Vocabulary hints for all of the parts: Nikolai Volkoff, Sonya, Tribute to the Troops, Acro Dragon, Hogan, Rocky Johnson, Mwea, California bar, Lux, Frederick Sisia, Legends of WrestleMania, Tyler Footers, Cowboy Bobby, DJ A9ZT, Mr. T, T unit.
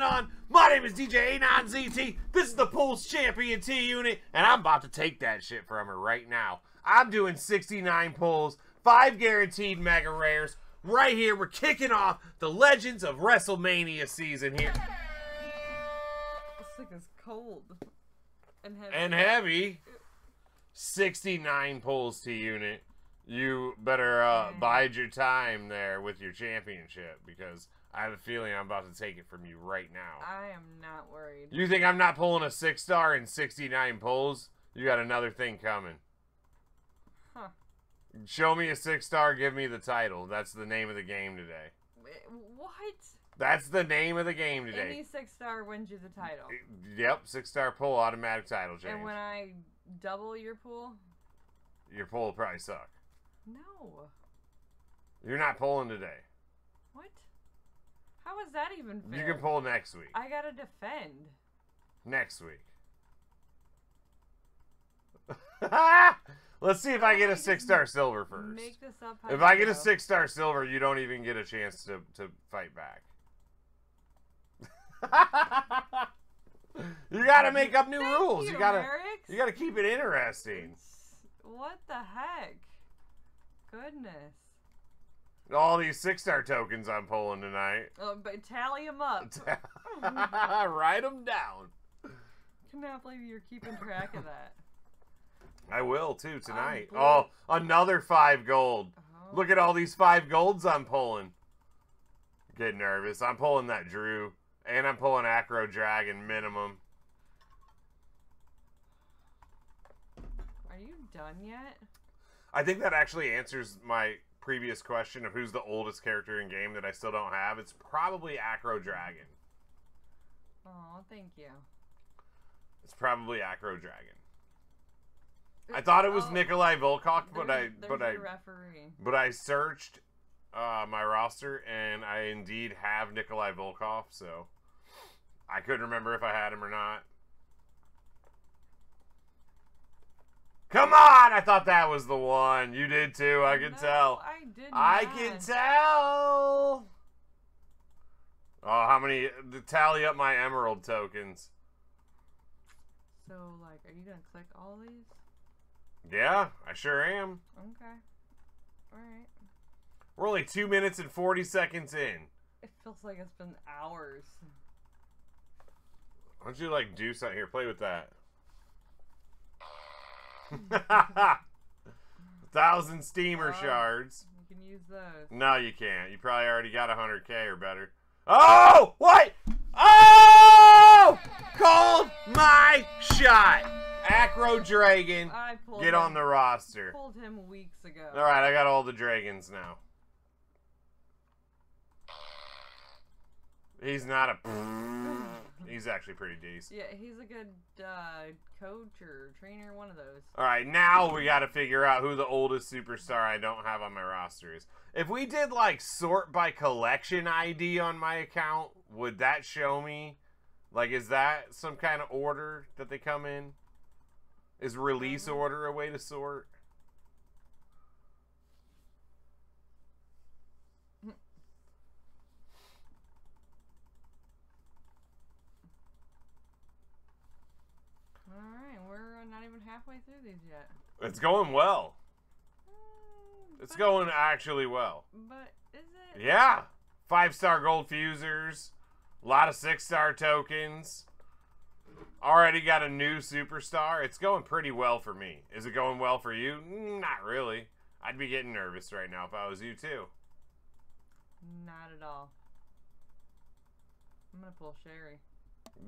going on? My name is DJ A9ZT, this is the Pulse Champion T unit, and I'm about to take that shit from her right now. I'm doing 69 pulls, 5 guaranteed mega rares. Right here, we're kicking off the Legends of WrestleMania season here. This thing is cold. And heavy. 69 pulls T unit. You better bide your time there with your championship, because I have a feeling I'm about to take it from you right now. I am not worried. You think I'm not pulling a 6-star in 69 pulls? You got another thing coming. Huh. Show me a 6-star, give me the title. That's the name of the game today. What? That's the name of the game today. Any 6-star wins you the title. Yep, 6-star pull, automatic title change. And when I double your pull will probably suck. No. You're not pulling today. What? How is that even fair? You can pull next week. I gotta defend. Next week. Let's see if I get a 6-star silver first. Make this up. If I get a 6-star silver, you don't even get a chance to fight back. You gotta make up new rules. You gotta keep it interesting. What the heck? Goodness. All these 6-star tokens I'm pulling tonight. But tally them up. Write them down. Cannot believe you're keeping track of that. I will too tonight. Oh, another 5 gold. Oh. Look at all these 5 golds I'm pulling. Get nervous. I'm pulling that Drew, and I'm pulling Acro Dragon minimum. Are you done yet? I think that actually answers my previous question of who's the oldest character in game that I still don't have. It's probably Acro Dragon. Oh, thank you. It's probably Acro Dragon. I thought it was Nikolai Volkoff, but I searched my roster and I indeed have Nikolai Volkoff, so I couldn't remember if I had him or not. Come on! I thought that was the one. You did too. I can tell. I did not. I can tell. Oh, how many? Tally up my emerald tokens. So, like, are you gonna click all these? Yeah, I sure am. Okay. Alright. We're only 2 minutes and 40 seconds in. It feels like it's been hours. Why don't you, like, do something here? Play with that. 1,000 steamer shards. You can use those. No, you can't. You probably already got 100K or better. Oh! What? Oh! Called my shot. Acro Dragon, get on the roster. I pulled him weeks ago. All right, I got all the dragons now. He's not a... He's actually pretty decent. Yeah, he's a good coach or trainer, one of those. All right, now we got to figure out who the oldest superstar I don't have on my roster is. If we did, like, sort by collection ID on my account, would that show me? Like, is that some kind of order that they come in? Is release order a way to sort? All right, we're not even halfway through these yet. It's going well. It's going actually well. But is it? Yeah. 5-star gold fusers. A lot of 6-star tokens. Already got a new superstar. It's going pretty well for me. Is it going well for you? Not really. I'd be getting nervous right now if I was you too. Not at all. I'm going to pull Sherry.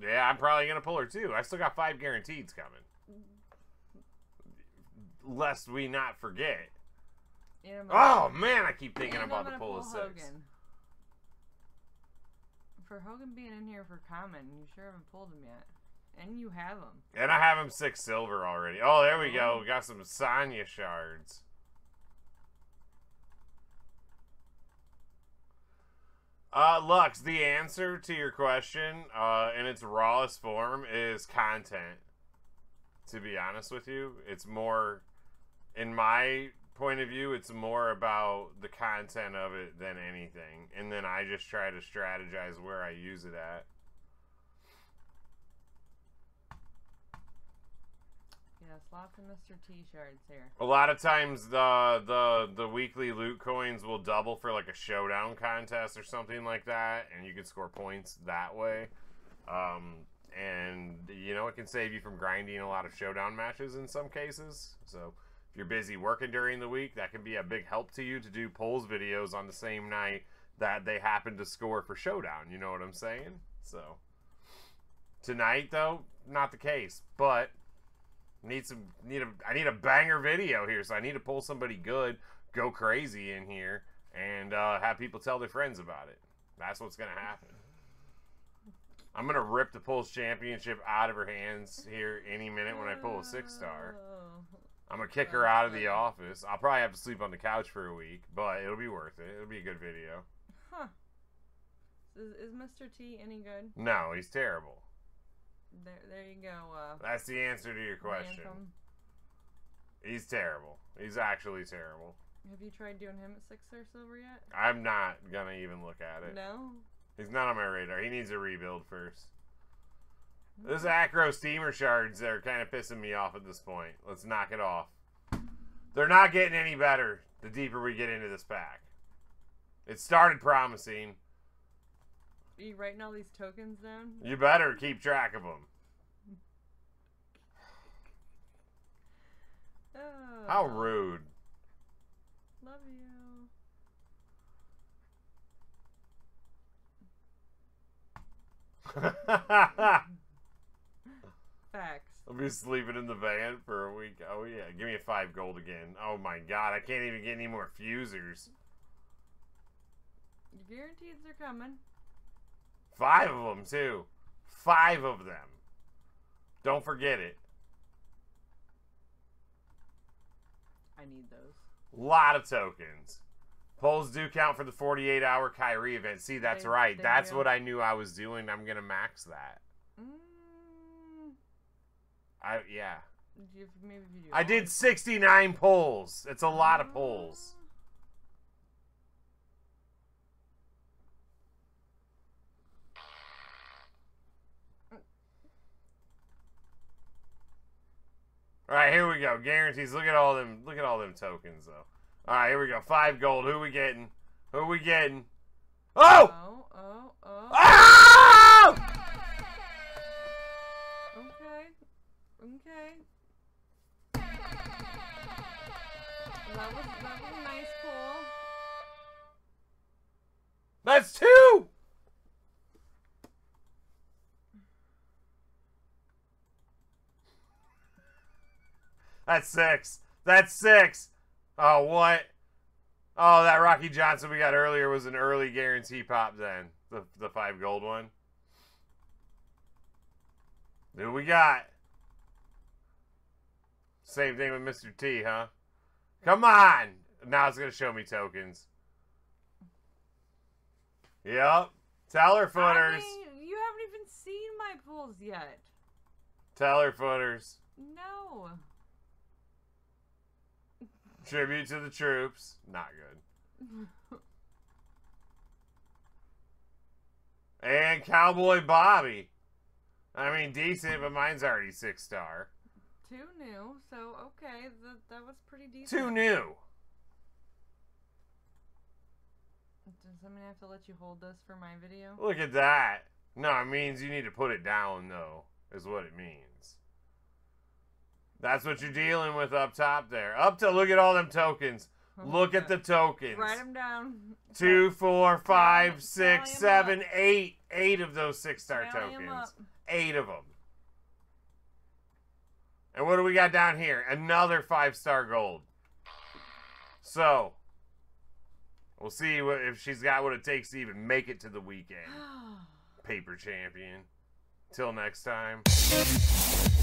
Yeah, I'm probably going to pull her too. I still got 5 guarantees coming. Lest we not forget. Yeah, oh, man, I keep thinking I'm about to pull a 6. Hogan. For Hogan being in here for common, you sure haven't pulled him yet. And you have him. And I have him 6 silver already. Oh, there we go. We got some Sonya shards. Lux, the answer to your question in its rawest form is content. To be honest with you, it's more, in my point of view, it's more about the content of it than anything. And then I just try to strategize where I use it at. Yes, lots of Mr. T shards here. A lot of times the weekly loot coins will double for like a showdown contest or something like that, and you can score points that way. And you know, it can save you from grinding a lot of showdown matches in some cases. So if you're busy working during the week, that can be a big help to you to do polls videos on the same night that they happen to score for showdown. You know what I'm saying? So tonight though, not the case, but I need a banger video here, so I need to pull somebody good, go crazy in here, and have people tell their friends about it. That's what's gonna happen. I'm going to rip the Pulls Championship out of her hands here any minute when I pull a 6-star. I'm going to kick her out of the office. I'll probably have to sleep on the couch for a week, but it'll be worth it. It'll be a good video. Huh. Is Mr. T any good? No, he's terrible. There you go. That's the answer to your question. Anthem. He's terrible. He's actually terrible. Have you tried doing him at 6-star silver yet? I'm not going to even look at it. No? He's not on my radar. He needs a rebuild first. Those Acro Steamer Shards are kind of pissing me off at this point. Let's knock it off. They're not getting any better the deeper we get into this pack. It started promising. Are you writing all these tokens down? You better keep track of them. Oh. How rude. Love you. Facts. I'll be sleeping in the van for a week. Oh yeah, give me a 5 gold again. Oh my god, I can't even get any more fusers. Your guarantees are coming. 5 of them too. 5 of them. Don't forget it. I need those. Lot of tokens. Polls do count for the 48-hour Kyrie event. See, that's right. That's what I knew I was doing. I'm going to max that. Mm. Yeah. I did 69 polls. It's a lot of polls. All right, here we go. Guarantees. Look at all them. Look at all them tokens, though. All right, here we go. 5 gold. Who are we getting? Who are we getting? Oh! Oh, oh, oh. Oh! Okay. That was a nice pull. That's 2! That's 6. That's 6. Oh, what? Oh, that Rocky Johnson we got earlier was an early guarantee pop then. The 5 gold one. Who we got? Same thing with Mr. T, huh? Come on! Now it's going to show me tokens. Yep. Tyler Footers. I mean, you haven't even seen my pools yet. Tyler Footers. No. Tribute to the Troops. Not good. And Cowboy Bobby. I mean, decent, but mine's already 6-star. 2 new, so okay. That was pretty decent. 2 new. Does somebody have to let you hold this for my video? Look at that. No, it means you need to put it down, though, is what it means. That's what you're dealing with up top there. Look at all them tokens. Look at the tokens. Write them down. 2, 4, 5, 6, 7, 8. 8 of those 6-star tokens. 8 of them. And what do we got down here? Another 5-star gold. So, we'll see if she's got what it takes to even make it to the weekend. Paper champion. Till next time.